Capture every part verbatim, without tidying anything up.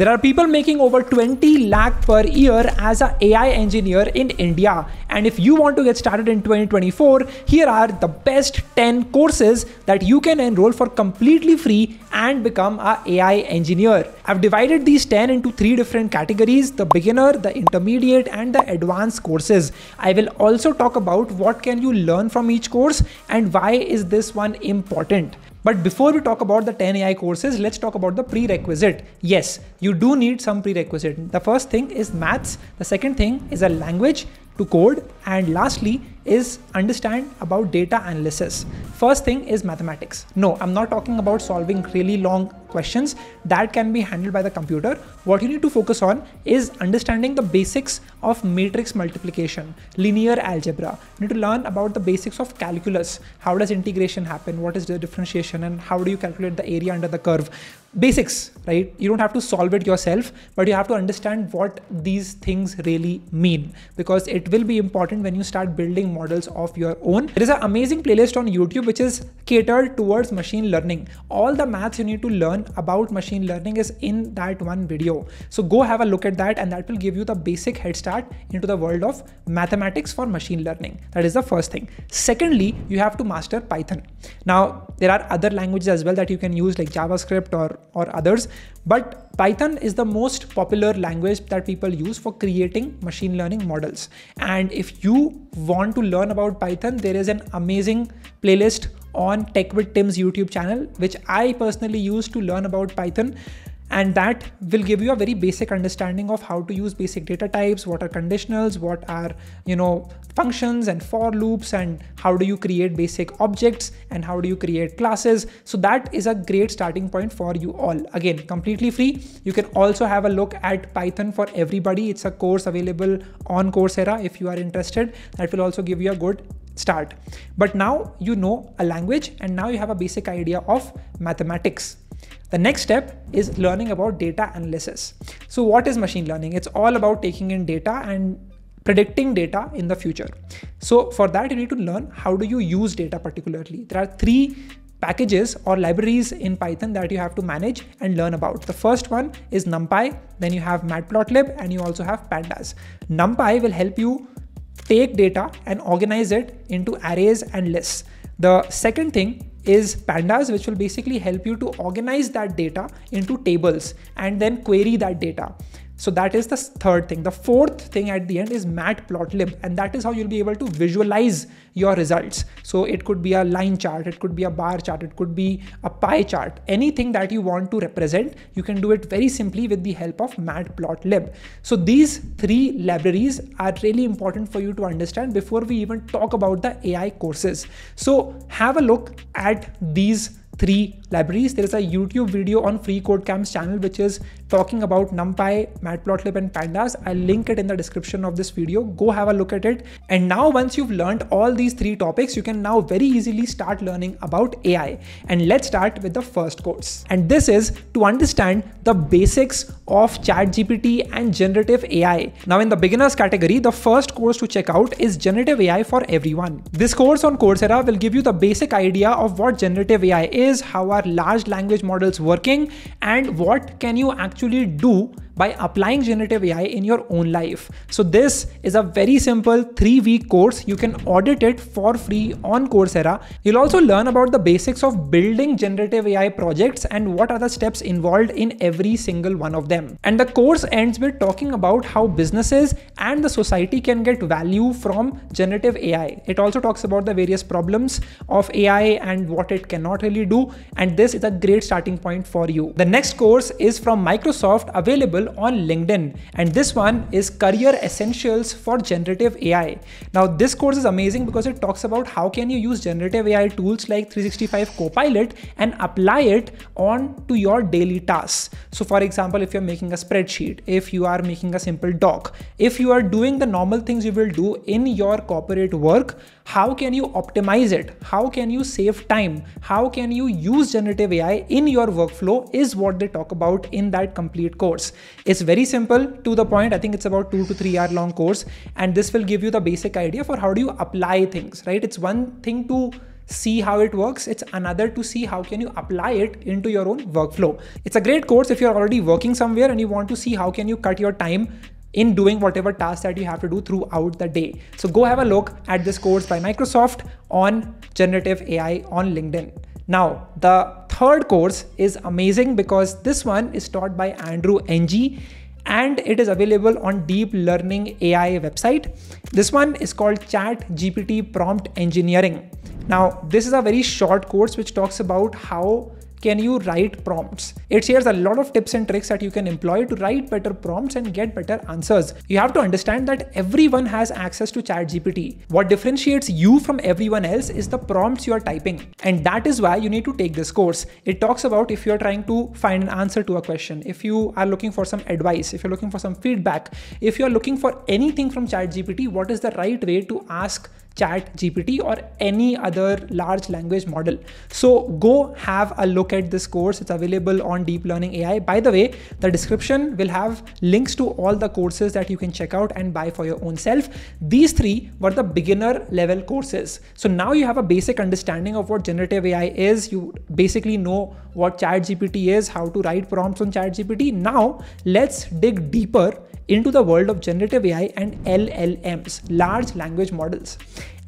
There are people making over twenty lakh per year as an A I engineer in India. And if you want to get started in twenty twenty-four, here are the best ten courses that you can enroll for completely free and become an A I engineer. I've divided these ten into three different categories: the beginner, the intermediate, and the advanced courses. I will also talk about what can you learn from each course and why is this one important. But before we talk about the ten A I courses, let's talk about the prerequisite. Yes, you do need some prerequisite. The first thing is maths. The second thing is a language to code. And lastly is understand about data analysis. First thing is mathematics. No, I'm not talking about solving really long questions that can be handled by the computer. What you need to focus on is understanding the basics of matrix multiplication, linear algebra. You need to learn about the basics of calculus. How does integration happen? What is the differentiation and how do you calculate the area under the curve? Basics, right? You don't have to solve it yourself, but you have to understand what these things really mean, because it will be important when you start building models of your own. There is an amazing playlist on YouTube which is catered towards machine learning. All the maths you need to learn about machine learning is in that one video. So go have a look at that, and that will give you the basic head start into the world of mathematics for machine learning. That is the first thing. Secondly, you have to master Python. Now, there are other languages as well that you can use, like JavaScript or or others, but Python is the most popular language that people use for creating machine learning models. And if you want to learn about Python, there is an amazing playlist on Tech with Tim's YouTube channel, which I personally use to learn about Python. And that will give you a very basic understanding of how to use basic data types, what are conditionals, what are, you know, functions and for loops, and how do you create basic objects and how do you create classes. So that is a great starting point for you all. Again, completely free. You can also have a look at Python for Everybody. It's a course available on Coursera if you are interested. That will also give you a good start. But now you know a language and now you have a basic idea of mathematics. The next step is learning about data analysis. So what is machine learning? It's all about taking in data and predicting data in the future. So for that, you need to learn how do you use data particularly. There are three packages or libraries in Python that you have to manage and learn about. The first one is NumPy, then you have Matplotlib, and you also have Pandas. NumPy will help you take data and organize it into arrays and lists. The second thing is Pandas, which will basically help you to organize that data into tables and then query that data. So that is the third thing. The fourth thing at the end is Matplotlib, and that is how you'll be able to visualize your results. So it could be a line chart, it could be a bar chart, it could be a pie chart. Anything that you want to represent, you can do it very simply with the help of Matplotlib. So these three libraries are really important for you to understand before we even talk about the A I courses. So have a look at these three libraries. There is a YouTube video on Free Code Camp's channel which is talking about NumPy, Matplotlib, and Pandas. I'll link it in the description of this video. Go have a look at it. And now once you've learned all these three topics, you can now very easily start learning about A I. And let's start with the first course. And this is to understand the basics of ChatGPT and generative A I. Now in the beginners category, the first course to check out is Generative A I for Everyone. This course on Coursera will give you the basic idea of what generative A I is, how are large language models working, and what can you actually do by applying generative A I in your own life. So this is a very simple three-week course. You can audit it for free on Coursera. You'll also learn about the basics of building generative A I projects and what are the steps involved in every single one of them. And the course ends with talking about how businesses and the society can get value from generative A I. It also talks about the various problems of A I and what it cannot really do. And this is a great starting point for you. The next course is from Microsoft, available on LinkedIn, and this one is Career Essentials for Generative A I. Now this course is amazing because it talks about how can you use generative A I tools like three sixty-five Copilot and apply it on to your daily tasks. So for example, if you're making a spreadsheet, if you are making a simple doc, if you are doing the normal things you will do in your corporate work, how can you optimize it? How can you save time? How can you use generative A I in your workflow is what they talk about in that complete course. It's very simple, to the point. I think it's about two to three hour long course, and this will give you the basic idea for how do you apply things, right? It's one thing to see how it works. It's another to see how can you apply it into your own workflow. It's a great course if you're already working somewhere and you want to see how can you cut your time in doing whatever tasks that you have to do throughout the day. So go have a look at this course by Microsoft on generative A I on LinkedIn. Now, the third course is amazing because this one is taught by Andrew Ng and it is available on Deep Learning A I website. This one is called ChatGPT Prompt Engineering. Now, this is a very short course which talks about how can you write prompts. It shares a lot of tips and tricks that you can employ to write better prompts and get better answers. You have to understand that everyone has access to ChatGPT. What differentiates you from everyone else is the prompts you are typing. And that is why you need to take this course. It talks about if you're trying to find an answer to a question, if you are looking for some advice, if you're looking for some feedback, if you're looking for anything from ChatGPT, what is the right way to ask ChatGPT or any other large language model. So go have a look at this course. It's available on Deep Learning A I. By the way, the description will have links to all the courses that you can check out and buy for your own self. These three were the beginner level courses. So now you have a basic understanding of what generative A I is. You basically know what ChatGPT is, how to write prompts on ChatGPT. Now let's dig deeper into the world of generative A I and L L Ms, large language models.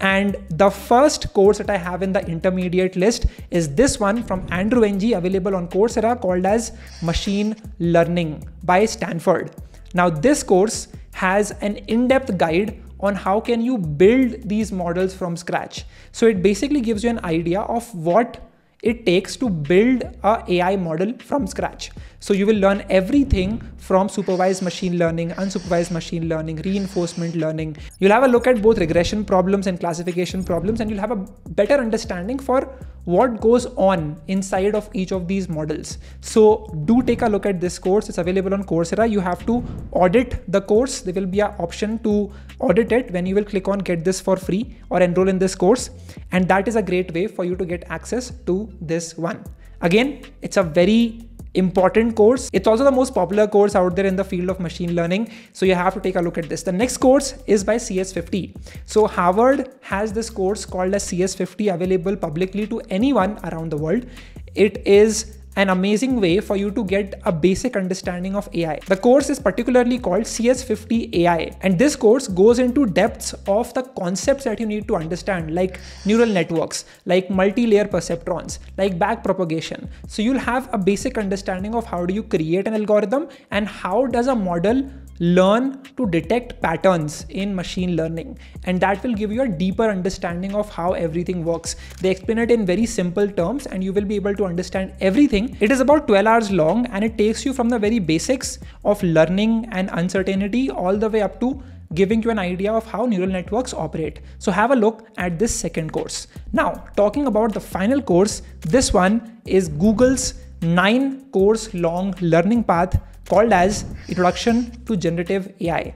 And the first course that I have in the intermediate list is this one from Andrew Ng, available on Coursera, called as Machine Learning by Stanford. Now this course has an in-depth guide on how can you build these models from scratch. So it basically gives you an idea of what it takes to build a AI model from scratch. So you will learn everything from supervised machine learning, unsupervised machine learning, reinforcement learning. You'll have a look at both regression problems and classification problems, and you'll have a better understanding for what goes on inside of each of these models. So do take a look at this course. It's available on Coursera. You have to audit the course. There will be an option to audit it when you will click on get this for free or enroll in this course. And that is a great way for you to get access to this one. Again, it's a very important course. It's also the most popular course out there in the field of machine learning. So you have to take a look at this. The next course is by C S fifty. So Harvard has this course called as C S fifty available publicly to anyone around the world. It is an amazing way for you to get a basic understanding of A I. The course is particularly called C S fifty A I, and this course goes into depths of the concepts that you need to understand, like neural networks, like multi-layer perceptrons, like backpropagation. So you'll have a basic understanding of how do you create an algorithm and how does a model learn to detect patterns in machine learning, and that will give you a deeper understanding of how everything works. They explain it in very simple terms and you will be able to understand everything. It is about twelve hours long and it takes you from the very basics of learning and uncertainty all the way up to giving you an idea of how neural networks operate. So have a look at this second course. Now, talking about the final course, this one is Google's nine course long learning path called as Introduction to Generative A I.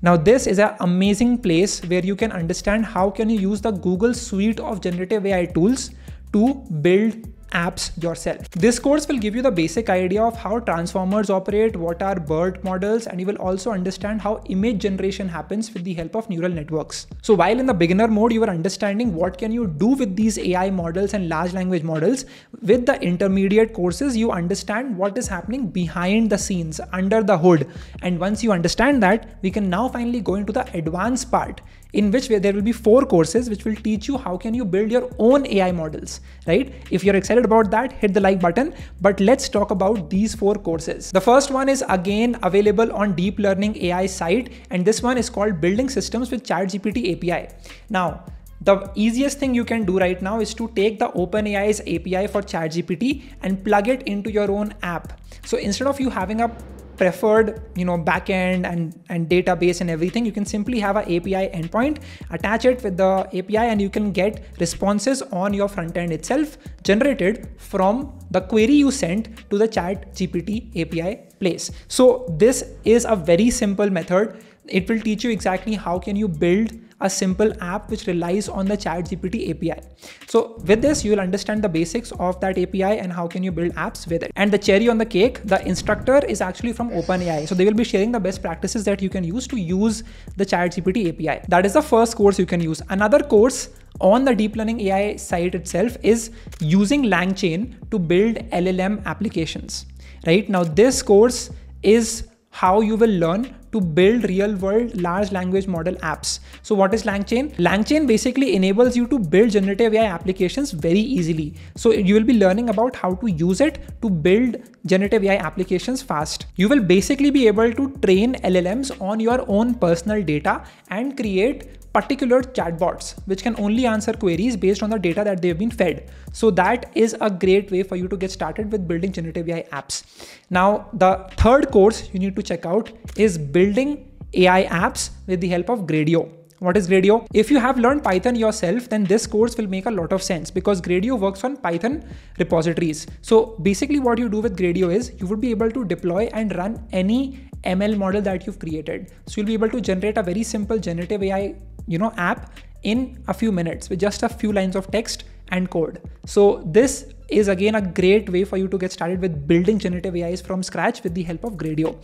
Now this is an amazing place where you can understand how can you use the Google suite of generative A I tools to build apps yourself. This course will give you the basic idea of how transformers operate, what are BERT models, and you will also understand how image generation happens with the help of neural networks. So while in the beginner mode, you are understanding what can you do with these A I models and large language models, with the intermediate courses, you understand what is happening behind the scenes, under the hood. And once you understand that, we can now finally go into the advanced part, in which way there will be four courses which will teach you how can you build your own A I models, right? If you're excited about that, hit the like button, but let's talk about these four courses. The first one is again available on Deep Learning A I site, and this one is called Building Systems with ChatGPT A P I. Now, the easiest thing you can do right now is to take the OpenAI's A P I for ChatGPT and plug it into your own app. So instead of you having a preferred, you know, backend and, and database and everything, you can simply have an A P I endpoint, attach it with the A P I, and you can get responses on your front end itself generated from the query you sent to the ChatGPT A P I place. So this is a very simple method. It will teach you exactly how can you build a simple app which relies on the ChatGPT A P I. So with this, you will understand the basics of that A P I and how can you build apps with it. And the cherry on the cake, the instructor is actually from OpenAI. So they will be sharing the best practices that you can use to use the ChatGPT A P I. That is the first course you can use. Another course on the deep learning A I side itself is using LangChain to build L L M applications, right? Now, this course is how you will learn to build real world large language model apps. So what is LangChain? LangChain basically enables you to build generative A I applications very easily. So you will be learning about how to use it to build generative A I applications fast. You will basically be able to train L L Ms on your own personal data and create particular chatbots, which can only answer queries based on the data that they've been fed. So that is a great way for you to get started with building generative A I apps. Now, the third course you need to check out is building A I apps with the help of Gradio. What is Gradio? If you have learned Python yourself, then this course will make a lot of sense because Gradio works on Python repositories. So basically what you do with Gradio is you would be able to deploy and run any M L model that you've created. So you'll be able to generate a very simple generative A I you know, app in a few minutes with just a few lines of text and code. So this is again a great way for you to get started with building generative A Is from scratch with the help of Gradio.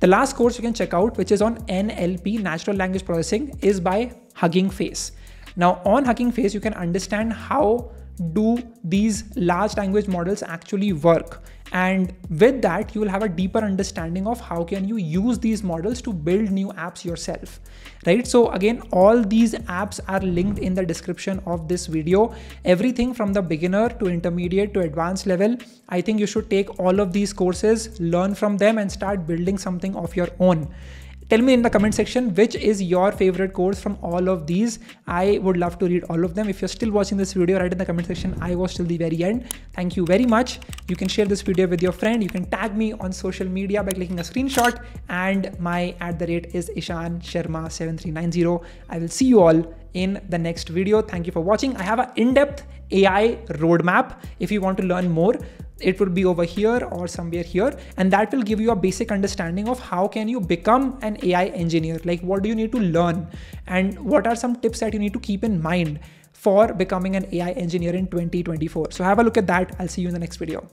The last course you can check out, which is on N L P, natural language processing, is by Hugging Face. Now on Hugging Face, you can understand how do these large language models actually work. And with that, you will have a deeper understanding of how can you use these models to build new apps yourself, right? So again, all these apps are linked in the description of this video. Everything from the beginner to intermediate to advanced level. I think you should take all of these courses, learn from them and start building something of your own. Tell me in the comment section, which is your favorite course from all of these? I would love to read all of them. If you're still watching this video, write in the comment section, I was till the very end. Thank you very much. You can share this video with your friend. You can tag me on social media by clicking a screenshot, and my at the rate is Ishan Sharma seven three nine zero. I will see you all in the next video. Thank you for watching. I have an in-depth A I roadmap. If you want to learn more, it would be over here or somewhere here, and that will give you a basic understanding of how can you become an A I engineer, like what do you need to learn and what are some tips that you need to keep in mind for becoming an A I engineer in twenty twenty-four. So have a look at that. I'll see you in the next video.